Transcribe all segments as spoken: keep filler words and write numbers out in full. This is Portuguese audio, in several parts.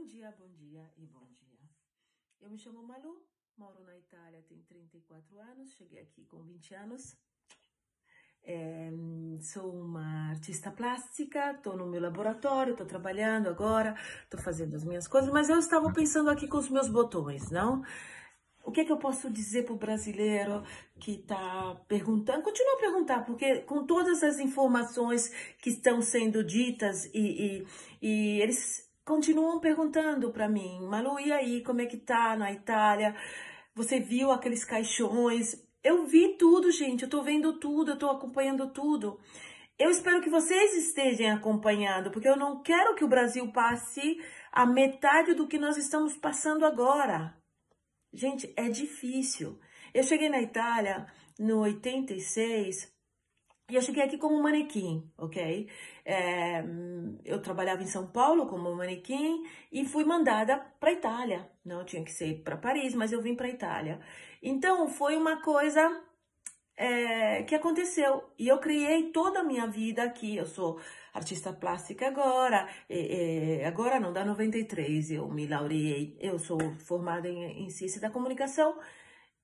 Bom dia, bom dia e bom dia. Eu me chamo Malu, moro na Itália, tenho trinta e quatro anos, cheguei aqui com vinte anos. É, sou uma artista plástica, estou no meu laboratório, estou trabalhando agora, estou fazendo as minhas coisas, mas eu estava pensando aqui com os meus botões, não? O que é que eu posso dizer para o brasileiro que está perguntando? Continua a perguntar, porque com todas as informações que estão sendo ditas e, e, e eles continuam perguntando para mim, Malu, e aí, como é que tá na Itália? Você viu aqueles caixões? Eu vi tudo, gente, eu tô vendo tudo, eu tô acompanhando tudo. Eu espero que vocês estejam acompanhando, porque eu não quero que o Brasil passe a metade do que nós estamos passando agora. Gente, é difícil. Eu cheguei na Itália no oitenta e seis e eu cheguei aqui como manequim, ok? É, eu trabalhava em São Paulo como manequim e fui mandada para Itália. Não tinha que ser para Paris, mas eu vim para Itália. Então, foi uma coisa é, que aconteceu. E eu criei toda a minha vida aqui. Eu sou artista plástica agora. E, e, agora não, dá noventa e três. Eu me laureei. Eu sou formada em, em ciência da comunicação.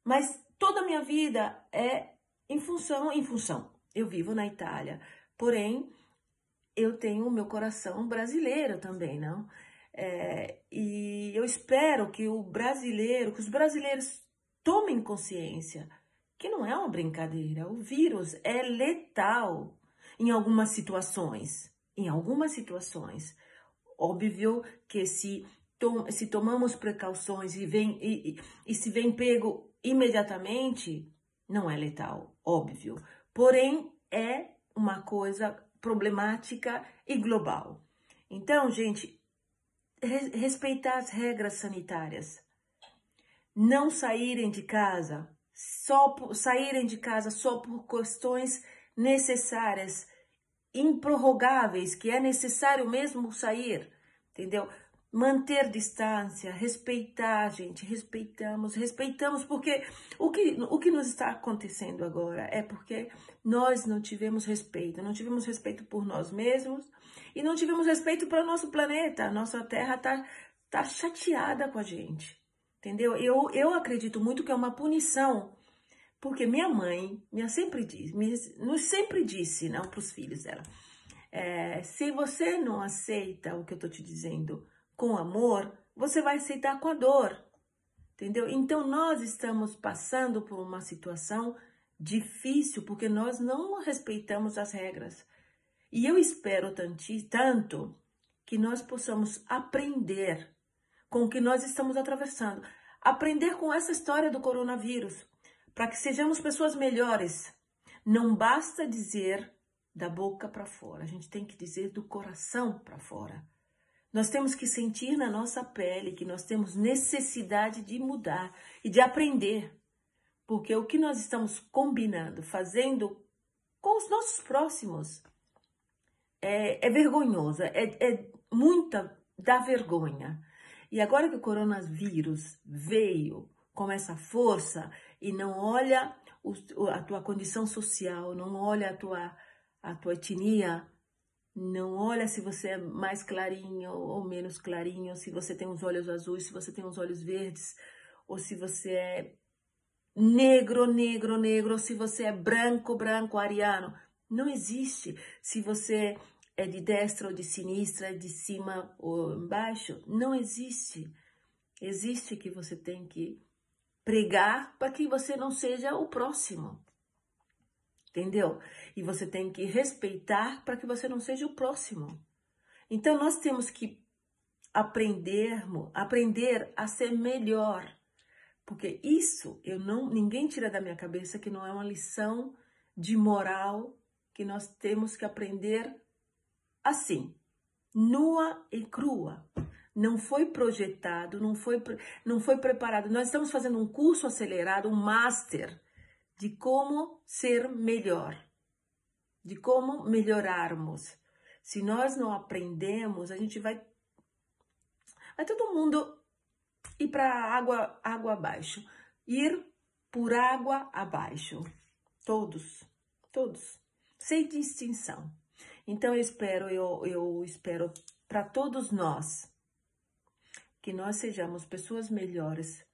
Mas toda a minha vida é em função, em função. Eu vivo na Itália, porém, eu tenho o meu coração brasileiro também, não? É, e eu espero que o brasileiro, que os brasileiros tomem consciência que não é uma brincadeira. O vírus é letal em algumas situações, em algumas situações. Óbvio que se, tom, se tomamos precauções e, vem, e, e se vem pego imediatamente, não é letal, óbvio. Porém, é uma coisa problemática e global. Então, gente, res- respeitar as regras sanitárias. Não saírem de casa, só por, saírem de casa só por questões necessárias, improrrogáveis, que é necessário mesmo sair, entendeu? Manter distância, respeitar, gente, respeitamos, respeitamos, porque o que, o que nos está acontecendo agora é porque nós não tivemos respeito, não tivemos respeito por nós mesmos e não tivemos respeito para o nosso planeta. Nossa Terra está tá chateada com a gente, entendeu? Eu, eu acredito muito que é uma punição, porque minha mãe minha sempre, diz, minha, sempre disse não, para os filhos dela, é, se você não aceita o que eu estou te dizendo com amor, você vai aceitar com a dor, entendeu? Então, nós estamos passando por uma situação difícil, porque nós não respeitamos as regras. E eu espero tanto que nós possamos aprender com o que nós estamos atravessando, aprender com essa história do coronavírus, para que sejamos pessoas melhores. Não basta dizer da boca para fora, a gente tem que dizer do coração para fora. Nós temos que sentir na nossa pele que nós temos necessidade de mudar e de aprender. Porque o que nós estamos combinando, fazendo com os nossos próximos, é, é vergonhoso, é, é muita da vergonha. E agora que o coronavírus veio com essa força e não olha o, a tua condição social, não olha a tua, a tua etnia, não olha se você é mais clarinho ou menos clarinho, se você tem os olhos azuis, se você tem os olhos verdes, ou se você é negro, negro, negro, ou se você é branco, branco, ariano. Não existe. Se você é de destra ou de sinistra, de cima ou embaixo, não existe. Existe que você tem que pregar para que você não seja o próximo. Entendeu? E você tem que respeitar para que você não seja o próximo. Então, nós temos que aprendermos, aprender a ser melhor. Porque isso, eu não, ninguém tira da minha cabeça que não é uma lição de moral que nós temos que aprender assim, nua e crua. Não foi projetado, não foi, não foi preparado. Nós estamos fazendo um curso acelerado, um master, de como ser melhor, de como melhorarmos. Se nós não aprendemos, a gente vai, vai todo mundo ir para água, água abaixo, ir por água abaixo, todos, todos, sem distinção. Então eu espero, eu, eu espero para todos nós que nós sejamos pessoas melhores,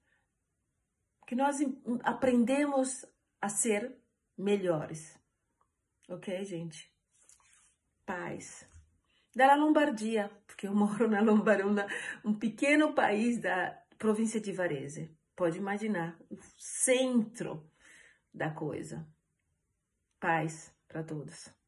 que nós aprendemos a ser melhores, ok, gente? Paz. Da Lombardia, porque eu moro na Lombardia, um pequeno país da província de Varese. Pode imaginar, o centro da coisa. Paz para todos.